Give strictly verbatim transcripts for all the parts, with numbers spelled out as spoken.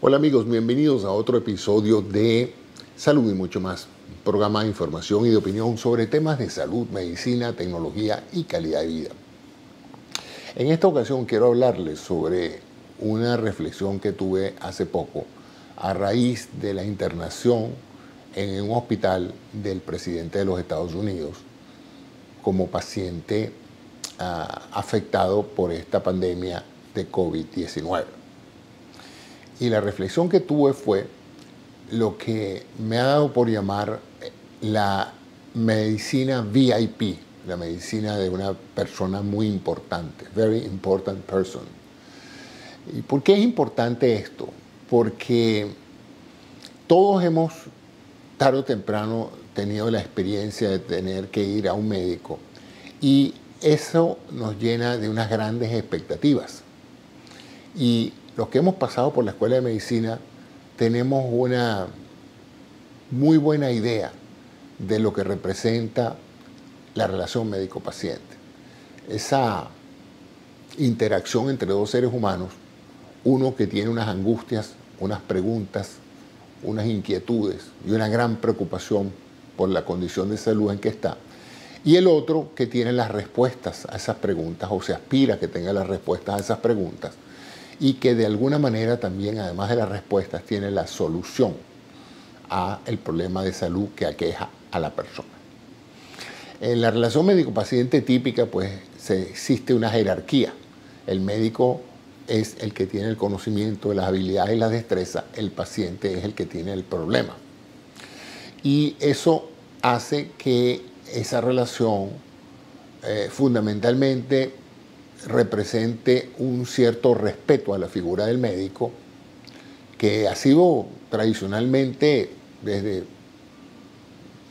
Hola amigos, bienvenidos a otro episodio de Salud y Mucho Más, un programa de información y de opinión sobre temas de salud, medicina, tecnología y calidad de vida. En esta ocasión quiero hablarles sobre una reflexión que tuve hace poco a raíz de la internación en un hospital del presidente de los Estados Unidos como paciente uh, afectado por esta pandemia de COVID diecinueve. Y la reflexión que tuve fue lo que me ha dado por llamar la medicina V I P, la medicina de una persona muy importante, very important person. ¿Y por qué es importante esto? Porque todos hemos, tarde o temprano, tenido la experiencia de tener que ir a un médico y eso nos llena de unas grandes expectativas. Y los que hemos pasado por la Escuela de Medicina tenemos una muy buena idea de lo que representa la relación médico-paciente. Esa interacción entre dos seres humanos, uno que tiene unas angustias, unas preguntas, unas inquietudes y una gran preocupación por la condición de salud en que está, y el otro que tiene las respuestas a esas preguntas, o se aspira a que tenga las respuestas a esas preguntas, y que de alguna manera también, además de las respuestas, tiene la solución al problema de salud que aqueja a la persona. En la relación médico-paciente típica, pues, existe una jerarquía. El médico es el que tiene el conocimiento, las habilidades y las destrezas. El paciente es el que tiene el problema. Y eso hace que esa relación eh, fundamentalmente represente un cierto respeto a la figura del médico, que ha sido tradicionalmente desde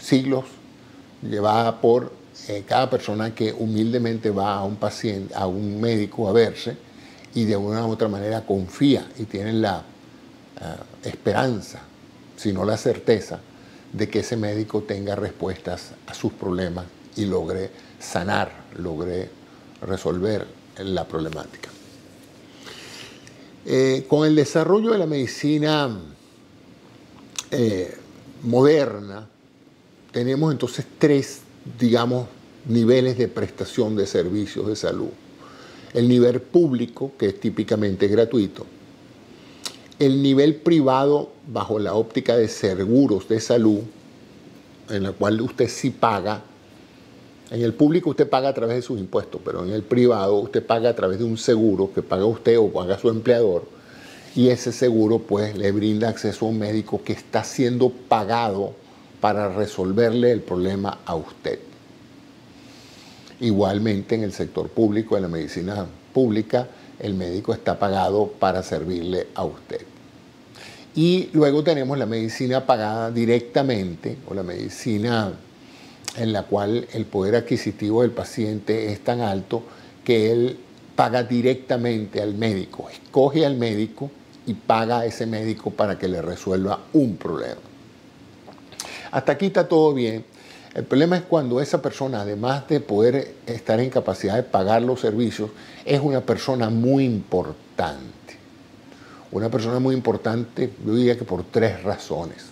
siglos llevada por eh, cada persona que humildemente va a un paciente, a un médico a verse, y de una u otra manera confía y tiene la uh, esperanza, si no la certeza, de que ese médico tenga respuestas a sus problemas y logre sanar, logre resolver la problemática. Eh, con el desarrollo de la medicina eh, moderna, tenemos entonces tres, digamos, niveles de prestación de servicios de salud. El nivel público, que es típicamente gratuito. El nivel privado, bajo la óptica de seguros de salud, en la cual usted sí paga. En el público usted paga a través de sus impuestos, pero en el privado usted paga a través de un seguro que paga usted o paga su empleador, y ese seguro pues le brinda acceso a un médico que está siendo pagado para resolverle el problema a usted. Igualmente en el sector público, en la medicina pública, el médico está pagado para servirle a usted. Y luego tenemos la medicina pagada directamente, o la medicina en la cual el poder adquisitivo del paciente es tan alto que él paga directamente al médico, escoge al médico y paga a ese médico para que le resuelva un problema. Hasta aquí está todo bien. El problema es cuando esa persona, además de poder estar en capacidad de pagar los servicios, es una persona muy importante. Una persona muy importante, yo diría que por tres razones.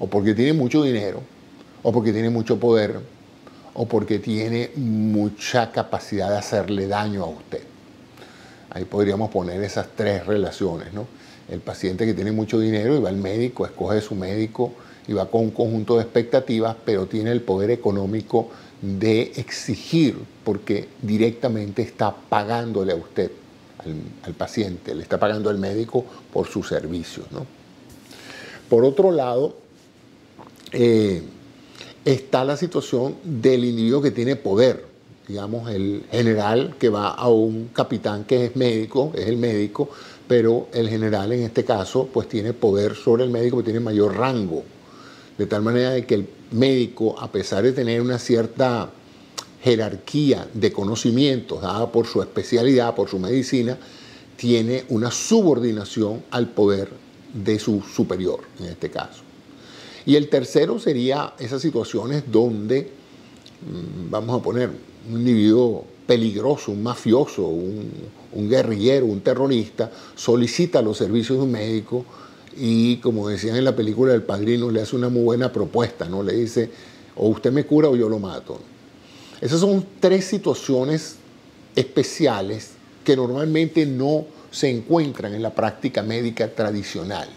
O porque tiene mucho dinero, o porque tiene mucho poder, o porque tiene mucha capacidad de hacerle daño a usted. Ahí podríamos poner esas tres relaciones, ¿no? El paciente que tiene mucho dinero y va al médico, escoge su médico y va con un conjunto de expectativas, pero tiene el poder económico de exigir, porque directamente está pagándole a usted, al, al paciente, le está pagando al médico por sus servicios, ¿no? Por otro lado, eh, está la situación del individuo que tiene poder, digamos el general que va a un capitán que es médico, es el médico, pero el general en este caso pues tiene poder sobre el médico, tiene mayor rango, de tal manera de que el médico, a pesar de tener una cierta jerarquía de conocimientos dada por su especialidad, por su medicina, tiene una subordinación al poder de su superior en este caso. Y el tercero sería esas situaciones donde, vamos a poner, un individuo peligroso, un mafioso, un, un guerrillero, un terrorista, solicita los servicios de un médico y, como decían en la película del Padrino, le hace una muy buena propuesta, ¿no? Le dice, o usted me cura o yo lo mato. Esas son tres situaciones especiales que normalmente no se encuentran en la práctica médica tradicional.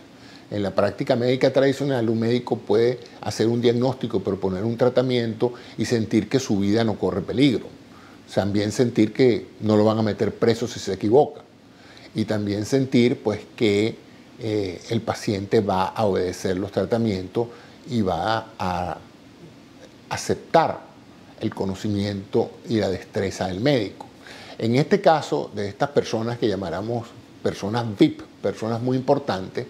En la práctica médica tradicional, un médico puede hacer un diagnóstico, proponer un tratamiento y sentir que su vida no corre peligro. También sentir que no lo van a meter preso si se equivoca. Y también sentir, pues, que eh, el paciente va a obedecer los tratamientos y va a aceptar el conocimiento y la destreza del médico. En este caso, de estas personas que llamáramos personas V I P, personas muy importantes,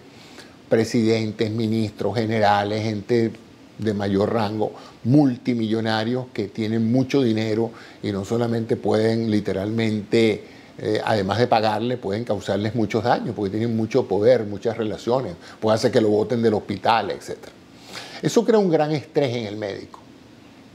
presidentes, ministros, generales, gente de mayor rango, multimillonarios que tienen mucho dinero y no solamente pueden literalmente, eh, además de pagarle, pueden causarles muchos daños porque tienen mucho poder, muchas relaciones, puede hacer que lo boten del hospital, etcétera. Eso crea un gran estrés en el médico,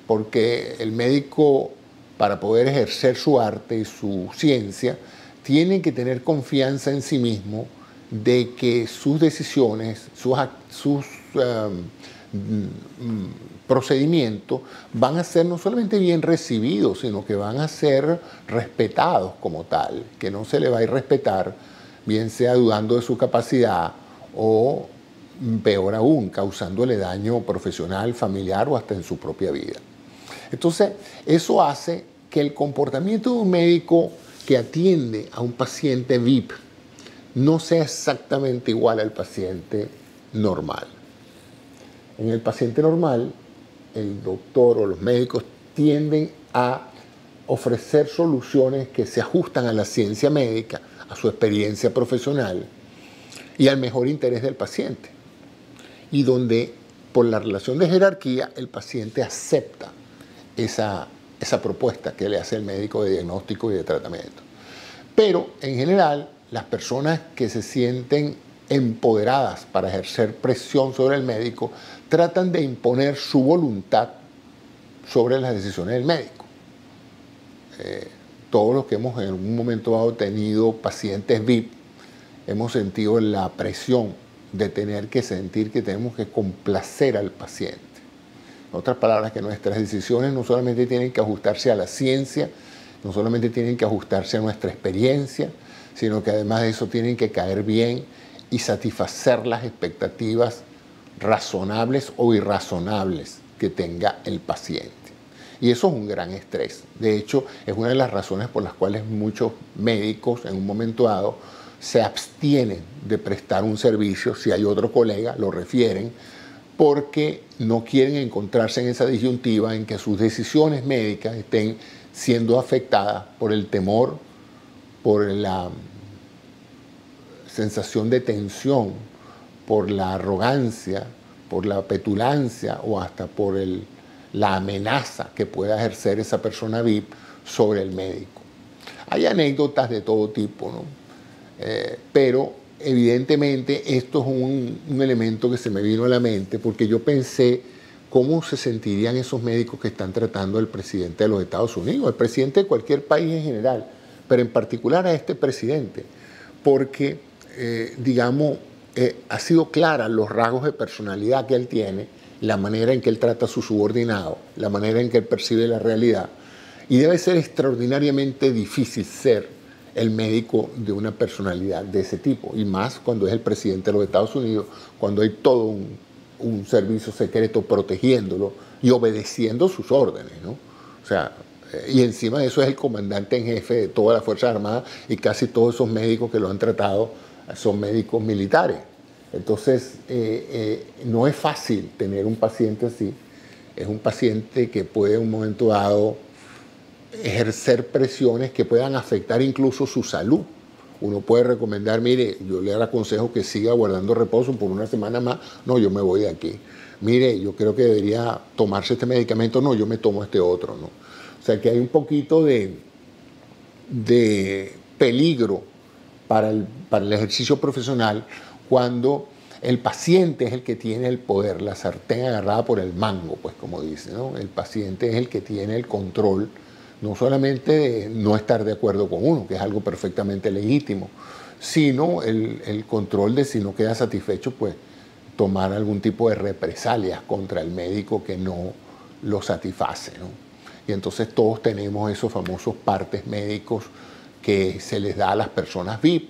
porque el médico, para poder ejercer su arte y su ciencia, tiene que tener confianza en sí mismo de que sus decisiones, sus, sus um, procedimientos van a ser no solamente bien recibidos, sino que van a ser respetados como tal, que no se le va a irrespetar, bien sea dudando de su capacidad o, peor aún, causándole daño profesional, familiar o hasta en su propia vida. Entonces, eso hace que el comportamiento de un médico que atiende a un paciente V I P no sea exactamente igual al paciente normal. En el paciente normal, el doctor o los médicos tienden a ofrecer soluciones que se ajustan a la ciencia médica, a su experiencia profesional y al mejor interés del paciente. Y donde, por la relación de jerarquía, el paciente acepta esa, esa propuesta que le hace el médico de diagnóstico y de tratamiento. Pero, en general, las personas que se sienten empoderadas para ejercer presión sobre el médico tratan de imponer su voluntad sobre las decisiones del médico. Eh, todos los que hemos en algún momento dado tenido pacientes V I P hemos sentido la presión de tener que sentir que tenemos que complacer al paciente. En otras palabras, que nuestras decisiones no solamente tienen que ajustarse a la ciencia, no solamente tienen que ajustarse a nuestra experiencia, sino que además de eso tienen que caer bien y satisfacer las expectativas razonables o irrazonables que tenga el paciente. Y eso es un gran estrés. De hecho, es una de las razones por las cuales muchos médicos en un momento dado se abstienen de prestar un servicio. Si hay otro colega, lo refieren, porque no quieren encontrarse en esa disyuntiva en que sus decisiones médicas estén siendo afectadas por el temor, por la sensación de tensión, por la arrogancia, por la petulancia o hasta por el, la amenaza que pueda ejercer esa persona V I P sobre el médico. Hay anécdotas de todo tipo, ¿no? Eh, pero evidentemente esto es un, un elemento que se me vino a la mente porque yo pensé cómo se sentirían esos médicos que están tratando al presidente de los Estados Unidos, al presidente de cualquier país en general, pero en particular a este presidente, porque, eh, digamos, eh, ha sido clara los rasgos de personalidad que él tiene, la manera en que él trata a su subordinado, la manera en que él percibe la realidad. Y debe ser extraordinariamente difícil ser el médico de una personalidad de ese tipo, y más cuando es el presidente de los Estados Unidos, cuando hay todo un, un servicio secreto protegiéndolo y obedeciendo sus órdenes, ¿no? O sea, y encima de eso es el comandante en jefe de toda la Fuerza Armada y casi todos esos médicos que lo han tratado son médicos militares. Entonces, eh, eh, no es fácil tener un paciente así. Es un paciente que puede en un momento dado ejercer presiones que puedan afectar incluso su salud. Uno puede recomendar, mire, yo le aconsejo que siga guardando reposo por una semana más. No, yo me voy de aquí. Mire, yo creo que debería tomarse este medicamento. No, yo me tomo este otro, ¿no? O sea, que hay un poquito de, de peligro para el, para el ejercicio profesional cuando el paciente es el que tiene el poder, la sartén agarrada por el mango, pues como dice, ¿no? El paciente es el que tiene el control no solamente no estar de acuerdo con uno, que es algo perfectamente legítimo, sino el, el control de si no queda satisfecho, pues tomar algún tipo de represalias contra el médico que no lo satisface, ¿no? Y entonces todos tenemos esos famosos partes médicos que se les da a las personas V I P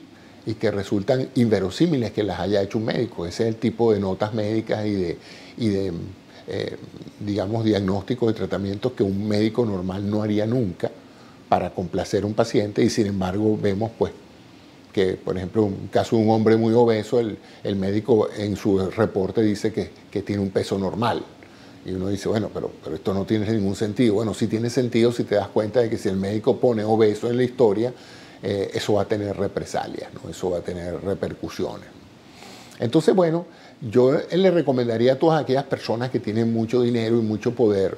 y que resultan inverosímiles que las haya hecho un médico. Ese es el tipo de notas médicas y de, y de eh, digamos, diagnósticos de tratamientos que un médico normal no haría nunca para complacer a un paciente, y sin embargo vemos pues que, por ejemplo, un caso de un hombre muy obeso, el, el médico en su reporte dice que, que tiene un peso normal. Y uno dice, bueno, pero, pero esto no tiene ningún sentido. Bueno, sí tiene sentido si te das cuenta de que si el médico pone obeso en la historia, eh, eso va a tener represalias, ¿no? Eso va a tener repercusiones. Entonces, bueno, yo le recomendaría a todas aquellas personas que tienen mucho dinero y mucho poder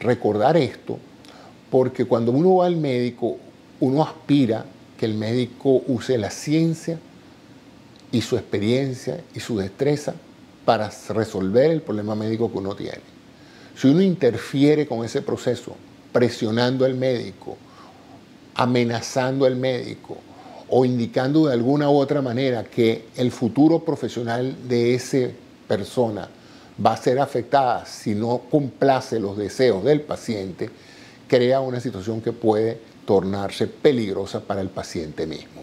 recordar esto, porque cuando uno va al médico, uno aspira que el médico use la ciencia y su experiencia y su destreza para resolver el problema médico que uno tiene. Si uno interfiere con ese proceso, presionando al médico, amenazando al médico o indicando de alguna u otra manera que el futuro profesional de esa persona va a ser afectada si no complace los deseos del paciente, crea una situación que puede tornarse peligrosa para el paciente mismo.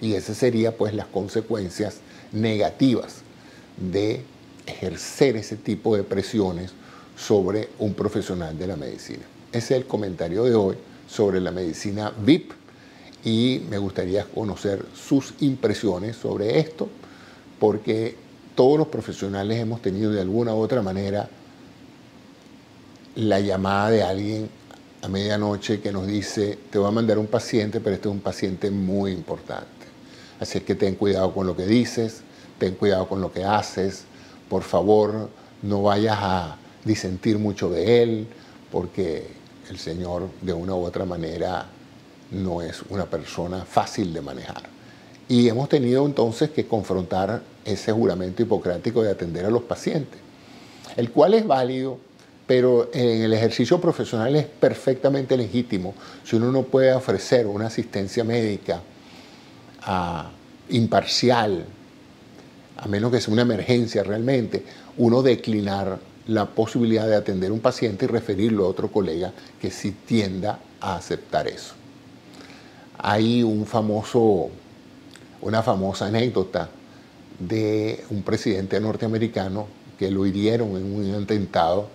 Y esas serían pues las consecuencias negativas de ejercer ese tipo de presiones sobre un profesional de la medicina. Ese es el comentario de hoy sobre la medicina V I P, y me gustaría conocer sus impresiones sobre esto, porque todos los profesionales hemos tenido de alguna u otra manera la llamada de alguien a medianoche que nos dice, te voy a mandar un paciente, pero este es un paciente muy importante. Así que ten cuidado con lo que dices, ten cuidado con lo que haces, por favor no vayas a disentir mucho de él, porque el señor de una u otra manera no es una persona fácil de manejar. Y hemos tenido entonces que confrontar ese juramento hipocrático de atender a los pacientes, el cual es válido, pero en el ejercicio profesional es perfectamente legítimo. Si uno no puede ofrecer una asistencia médica uh, imparcial, a menos que sea una emergencia realmente, uno declinar la posibilidad de atender a un paciente y referirlo a otro colega que sí tienda a aceptar eso. Hay un famoso, una famosa anécdota de un presidente norteamericano que lo hirieron en un atentado.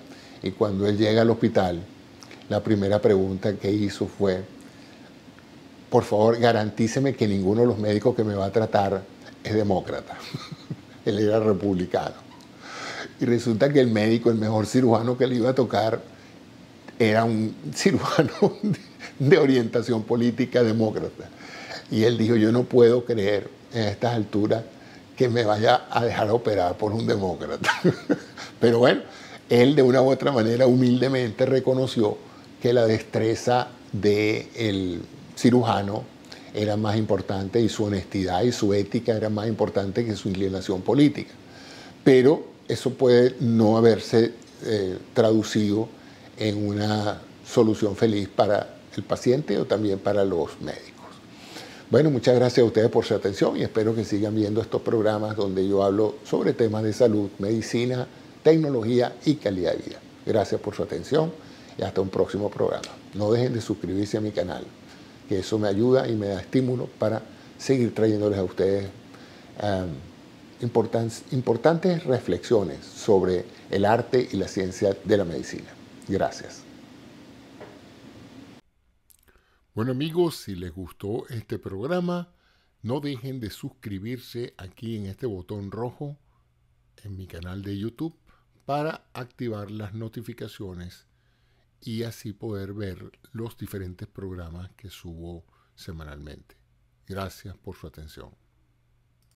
Y cuando él llega al hospital, la primera pregunta que hizo fue, por favor, garantíceme que ninguno de los médicos que me va a tratar es demócrata. Él era republicano. Y resulta que el médico, el mejor cirujano que le iba a tocar, era un cirujano de orientación política demócrata. Y él dijo, yo no puedo creer en estas alturas que me vaya a dejar operar por un demócrata. Pero bueno, él de una u otra manera humildemente reconoció que la destreza del cirujano era más importante, y su honestidad y su ética era más importante que su inclinación política. Pero eso puede no haberse eh, traducido en una solución feliz para el paciente o también para los médicos. Bueno, muchas gracias a ustedes por su atención y espero que sigan viendo estos programas donde yo hablo sobre temas de salud, medicina, tecnología y calidad de vida. Gracias por su atención y hasta un próximo programa. No dejen de suscribirse a mi canal, que eso me ayuda y me da estímulo para seguir trayéndoles a ustedes um, important, importantes reflexiones sobre el arte y la ciencia de la medicina. Gracias. Bueno amigos, si les gustó este programa, no dejen de suscribirse aquí en este botón rojo en mi canal de YouTube, para activar las notificaciones y así poder ver los diferentes programas que subo semanalmente. Gracias por su atención.